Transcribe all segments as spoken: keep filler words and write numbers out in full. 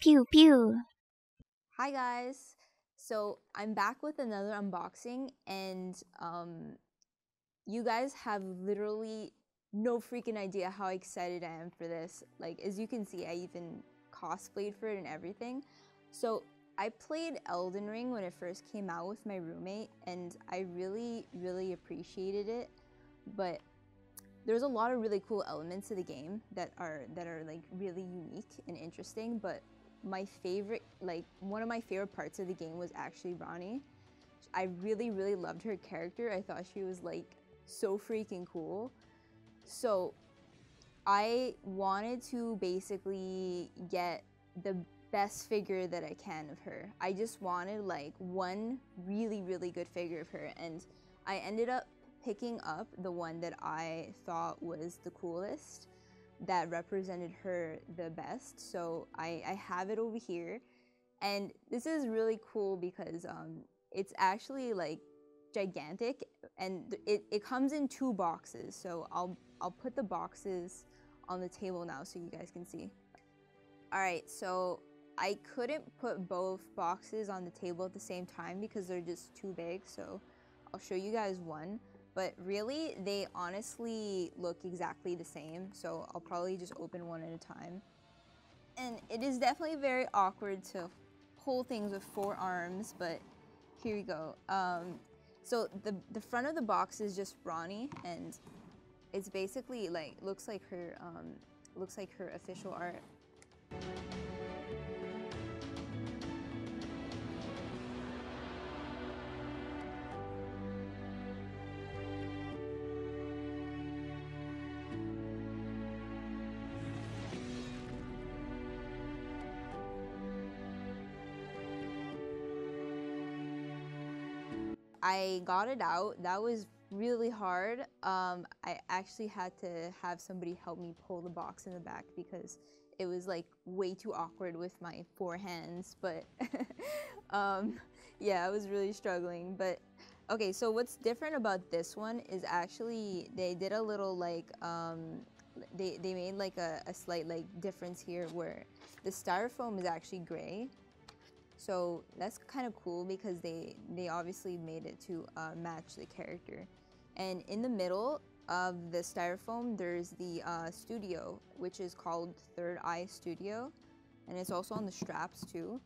Pew pew. Hi guys. So I'm back with another unboxing, and um, you guys have literally no freaking idea how excited I am for this. Like, as you can see, I even cosplayed for it and everything. So I played Elden Ring when it first came out with my roommate, and I really, really appreciated it. But there's a lot of really cool elements to the game that are that are like really unique and interesting. But my favorite, like one of my favorite parts of the game was actually Ranni. I really, really loved her character. I thought she was like so freaking cool. So I wanted to basically get the best figure that I can of her. I just wanted like one really, really good figure of her, and I ended up picking up the one that I thought was the coolest, that represented her the best. So I, I have it over here, and this is really cool because um, it's actually like gigantic, and it, it comes in two boxes. So I'll, I'll put the boxes on the table now so you guys can see. All right, so I couldn't put both boxes on the table at the same time because they're just too big, so I'll show you guys one. But really, they honestly look exactly the same, so I'll probably just open one at a time. And it is definitely very awkward to hold things with four arms, but here we go. Um, so the, the front of the box is just Ranni, and it's basically like, looks like her, um, looks like her official art. I got it out. That was really hard. Um, I actually had to have somebody help me pull the box in the back because it was like way too awkward with my four hands. But um, yeah, I was really struggling. But okay, so what's different about this one is actually they did a little like, um, they, they made like a, a slight like difference here where the styrofoam is actually gray. So that's kind of cool because they, they obviously made it to uh, match the character. And in the middle of the styrofoam, there's the uh, studio, which is called Third Eye Studio. And it's also on the straps too.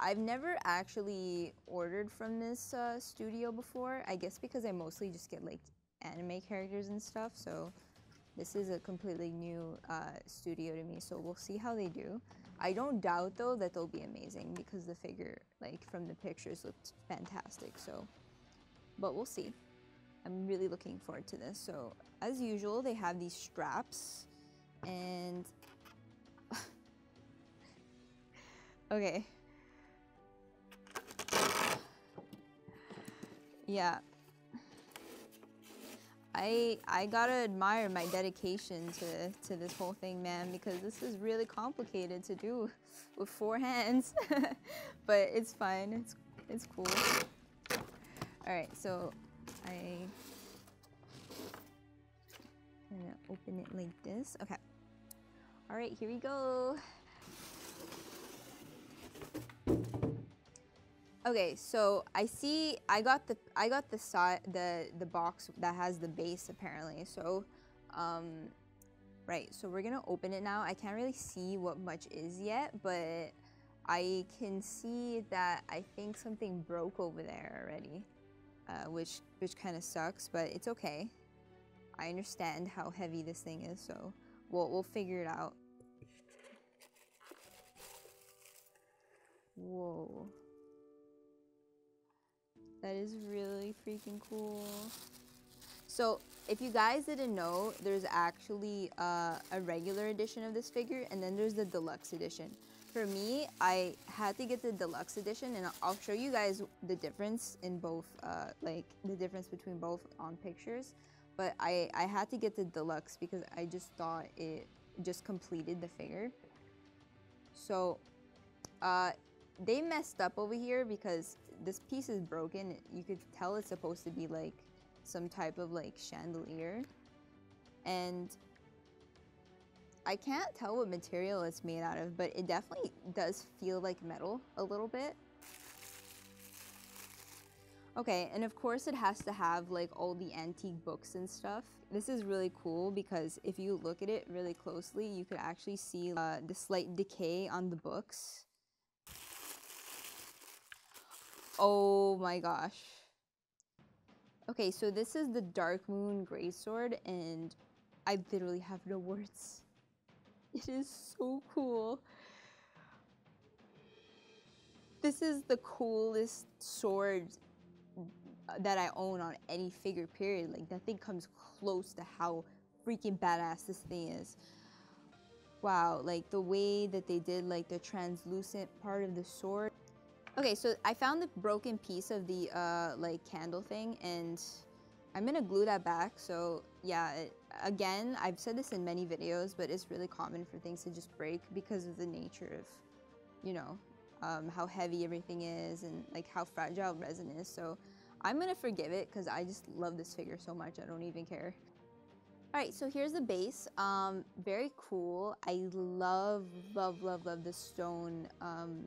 I've never actually ordered from this uh, studio before, I guess because I mostly just get like anime characters and stuff. So this is a completely new uh, studio to me, so we'll see how they do. I don't doubt though that they'll be amazing because the figure, like from the pictures, looked fantastic. So, but we'll see. I'm really looking forward to this. So as usual, they have these straps and okay. Yeah. I, I gotta admire my dedication to, to this whole thing, man, because this is really complicated to do with four hands. But it's fine, it's, it's cool. All right, so I'm gonna open it like this. Okay. All right, here we go. Okay, so I see I got the I got the side the the box that has the base apparently. So, um, right. So we're gonna open it now. I can't really see what much is yet, but I can see that I think something broke over there already, uh, which which kind of sucks, but it's okay. I understand how heavy this thing is, so we'll we'll figure it out. Whoa. That is really freaking cool. So if you guys didn't know, there's actually uh, a regular edition of this figure, and then there's the deluxe edition. For me, I had to get the deluxe edition, and I'll show you guys the difference in both, uh, like the difference between both on pictures. But I, I had to get the deluxe because I just thought it just completed the figure. So uh, they messed up over here because this piece is broken. You could tell it's supposed to be like some type of like chandelier, and I can't tell what material it's made out of, but it definitely does feel like metal a little bit. Okay, and of course it has to have like all the antique books and stuff. This is really cool because if you look at it really closely, you could actually see uh, the slight decay on the books. Oh my gosh. Okay, so this is the Dark Moon Grey Sword, and I literally have no words. It is so cool. This is the coolest sword that I own on any figure, period. Like, that thing comes close to how freaking badass this thing is. Wow, like the way that they did like the translucent part of the sword. Okay, so I found the broken piece of the uh, like candle thing, and I'm gonna glue that back. So yeah, it, again, I've said this in many videos, but it's really common for things to just break because of the nature of, you know, um, how heavy everything is and like how fragile resin is. So I'm gonna forgive it because I just love this figure so much, I don't even care. All right, so here's the base, um, very cool. I love, love, love, love the stone, um,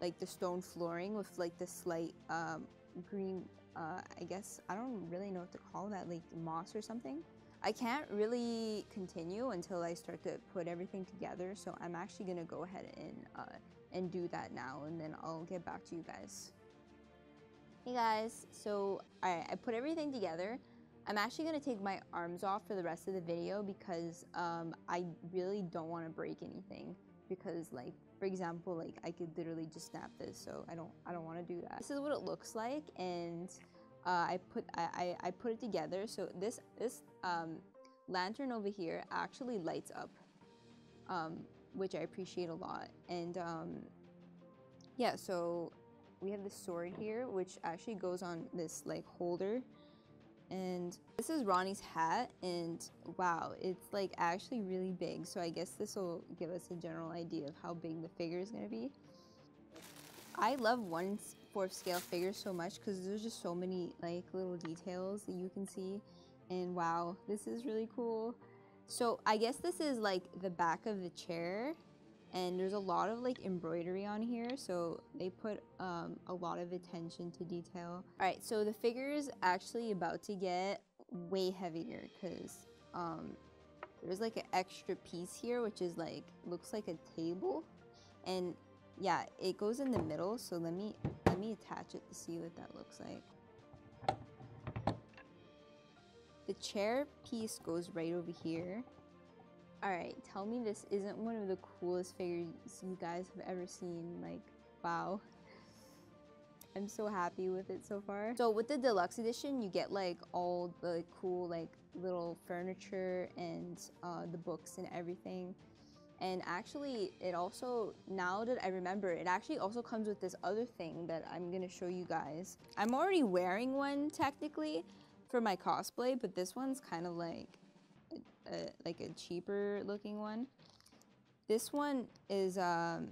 like the stone flooring with like the slight um, green, uh, I guess, I don't really know what to call that, like moss or something. I can't really continue until I start to put everything together, so I'm actually gonna go ahead and, uh, and do that now, and then I'll get back to you guys. Hey guys, so I, I put everything together. I'm actually gonna take my arms off for the rest of the video because um, I really don't wanna break anything because, like, for example, like I could literally just snap this, so I don't, I don't wanna do that. This is what it looks like, and uh, I put, I, I, I put it together. So this, this um, lantern over here actually lights up, um, which I appreciate a lot. And um, yeah, so we have the sword here, which actually goes on this like holder, and this is Ranni's hat, and wow, it's like actually really big, so I guess this will give us a general idea of how big the figure is going to be. I love one fourth scale figures so much because there's just so many like little details that you can see, and wow, this is really cool. So I guess this is like the back of the chair. And there's a lot of like embroidery on here, so they put um, a lot of attention to detail. All right, so the figure is actually about to get way heavier because um, there's like an extra piece here, which is like, looks like a table. And yeah, it goes in the middle, so let me, let me attach it to see what that looks like. The chair piece goes right over here. Alright, tell me this isn't one of the coolest figures you guys have ever seen. Like, wow. I'm so happy with it so far. So with the deluxe edition, you get like all the cool like little furniture and uh, the books and everything. And actually, it also, now that I remember, it actually also comes with this other thing that I'm gonna show you guys. I'm already wearing one technically for my cosplay, but this one's kind of like, Uh, like a cheaper looking one. This one is, um,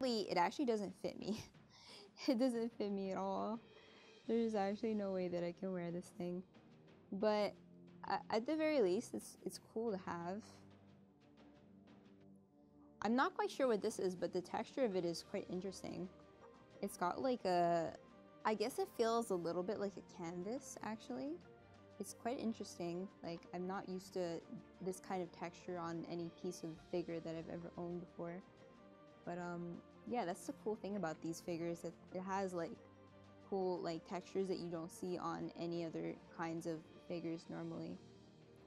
it actually doesn't fit me. It doesn't fit me at all. There's actually no way that I can wear this thing. But uh, at the very least, it's, it's cool to have. I'm not quite sure what this is, but the texture of it is quite interesting. It's got like a, I guess it feels a little bit like a canvas actually. It's quite interesting. Like, I'm not used to this kind of texture on any piece of figure that I've ever owned before. But um, yeah, that's the cool thing about these figures, that it has like cool like textures that you don't see on any other kinds of figures normally.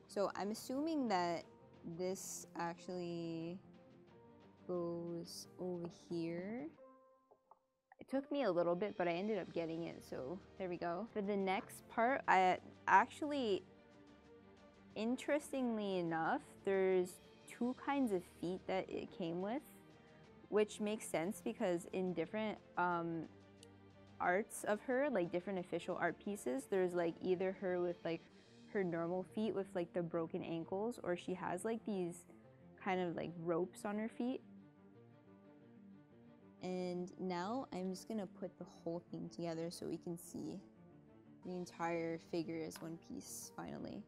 So I'm assuming that this actually goes over here. It took me a little bit, but I ended up getting it, so there we go. For the next part, I actually, interestingly enough, there's two kinds of feet that it came with, which makes sense because in different um, arts of her, like different official art pieces, there's like either her with like her normal feet with like the broken ankles, or she has like these kind of like ropes on her feet. And now I'm just gonna put the whole thing together so we can see the entire figure as one piece finally.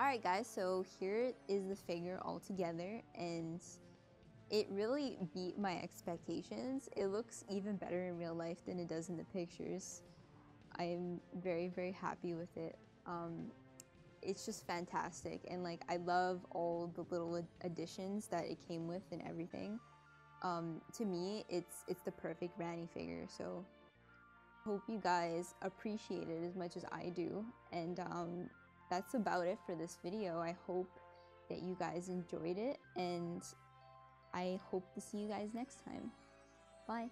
Alright guys, so here is the figure all together, and it really beat my expectations. It looks even better in real life than it does in the pictures. I'm very, very happy with it. Um, it's just fantastic, and like I love all the little additions that it came with and everything. Um, to me, it's, it's the perfect Ranni figure, so hope you guys appreciate it as much as I do. And um, that's about it for this video. I hope that you guys enjoyed it, and I hope to see you guys next time. Bye!